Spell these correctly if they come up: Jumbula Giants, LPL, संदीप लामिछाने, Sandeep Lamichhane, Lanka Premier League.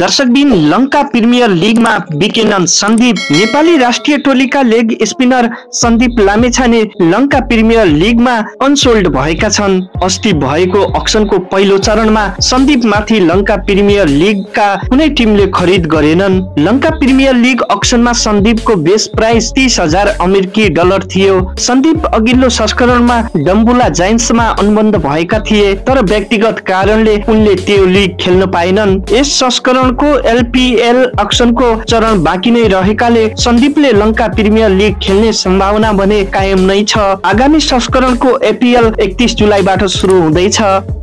दर्शकबिन Lanka premier league में बिकेनन् संदीप। नेपाली राष्ट्रिय टोली का leg spinner संदीप लामिछाने Lanka premier league में अनसोल्ड भएका छन्। अस्ति भएको अक्सन को पहिलो चरण में संदीप माथि लंका प्रिमियर लीग का कुनै टिमले खरीद गरेनन्। लंका प्रिमियर लीग अक्सन में संदीप को बेस प्राइस $30,000 थियो। संदीप अघिल्लो संस्करण में जम्बुला जायन्ट्स में अनुबन्ध भएका थिए, तर व्यक्तिगत कारणले उनले त्यो लीग खेल्न पाएनन्। यस संस्करण को LPL अक्सन को चरण बाँकी नै रहेकाले संदीपले लंका प्रिमियर लीग खेल्ने सम्भावना भने कायम नै छ। आगामी संस्करण को APL 31 जुलाईबाट सुरु हुँदैछ।